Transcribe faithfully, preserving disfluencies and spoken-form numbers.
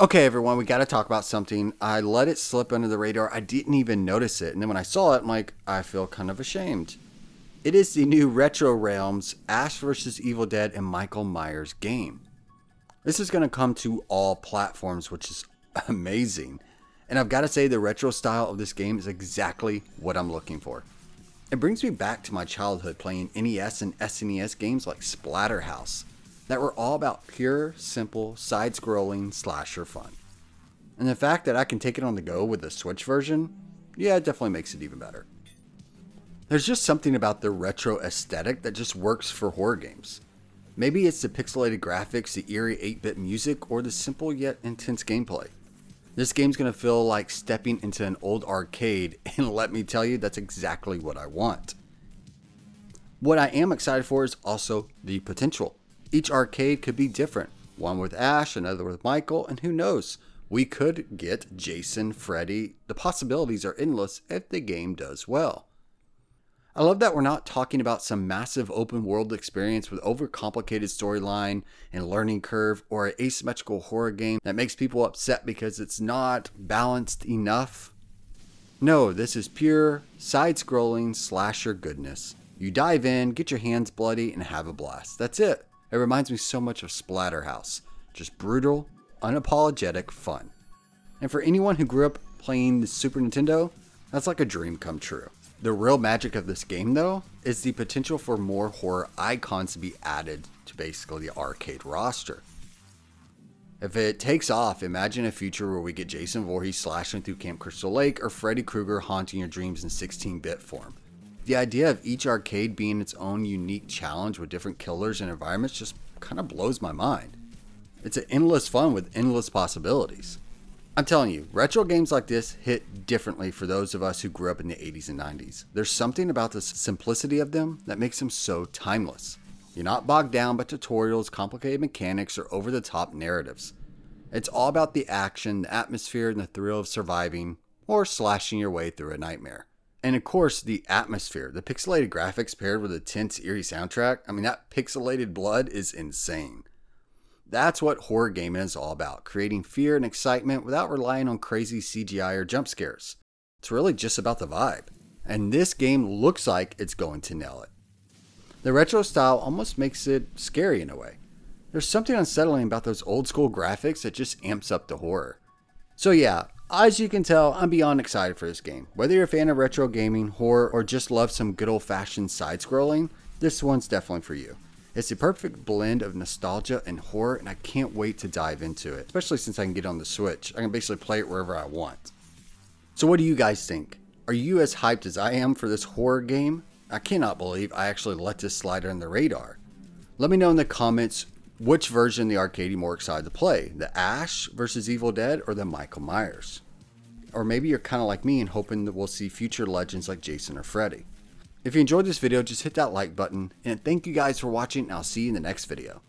Okay, everyone, we got to talk about something. I let it slip under the radar. I didn't even notice it. And then when I saw it, I'm like, I feel kind of ashamed. It is the new Retro Realms, Ash versus. Evil Dead, and Michael Myers game. This is going to come to all platforms, which is amazing. And I've got to say the retro style of this game is exactly what I'm looking for. It brings me back to my childhood playing N E S and S N E S games like Splatterhouse that were all about pure, simple, side-scrolling slasher fun. And the fact that I can take it on the go with the Switch version, yeah, it definitely makes it even better. There's just something about the retro aesthetic that just works for horror games. Maybe it's the pixelated graphics, the eerie eight bit music, or the simple yet intense gameplay. This game's gonna feel like stepping into an old arcade, and let me tell you, that's exactly what I want. What I am excited for is also the potential. Each arcade could be different, one with Ash, another with Michael, and who knows, we could get Jason, Freddy. The possibilities are endless if the game does well. I love that we're not talking about some massive open world experience with overcomplicated storyline and learning curve, or an asymmetrical horror game that makes people upset because it's not balanced enough. No, this is pure side-scrolling slasher goodness. You dive in, get your hands bloody, and have a blast. That's it. It reminds me so much of Splatterhouse. Just brutal, unapologetic fun. And for anyone who grew up playing the Super Nintendo, that's like a dream come true. The real magic of this game, though, is the potential for more horror icons to be added to basically the arcade roster. If it takes off, imagine a future where we get Jason Voorhees slashing through Camp Crystal Lake, or Freddy Krueger haunting your dreams in sixteen bit form. The idea of each arcade being its own unique challenge with different killers and environments just kind of blows my mind. It's an endless fun with endless possibilities. I'm telling you, retro games like this hit differently for those of us who grew up in the eighties and nineties. There's something about the simplicity of them that makes them so timeless. You're not bogged down by tutorials, complicated mechanics, or over-the-top narratives. It's all about the action, the atmosphere, and the thrill of surviving or slashing your way through a nightmare. And of course, the atmosphere, the pixelated graphics paired with a tense, eerie soundtrack. I mean, that pixelated blood is insane. That's what horror gaming is all about, creating fear and excitement without relying on crazy C G I or jump scares. It's really just about the vibe. And this game looks like it's going to nail it. The retro style almost makes it scary in a way. There's something unsettling about those old school graphics that just amps up the horror. So yeah, as you can tell, I'm beyond excited for this game. Whether you're a fan of retro gaming, horror, or just love some good old-fashioned side-scrolling, this one's definitely for you. It's the perfect blend of nostalgia and horror, and I can't wait to dive into it, especially since I can get on the Switch. I can basically play it wherever I want. So what do you guys think? Are you as hyped as I am for this horror game? I cannot believe I actually let this slide under the radar. Let me know in the comments which version of the arcade you're more excited to play, the Ash versus. Evil Dead or the Michael Myers. Or maybe you're kind of like me and hoping that we'll see future legends like Jason or Freddy. If you enjoyed this video, just hit that like button, and thank you guys for watching, and I'll see you in the next video.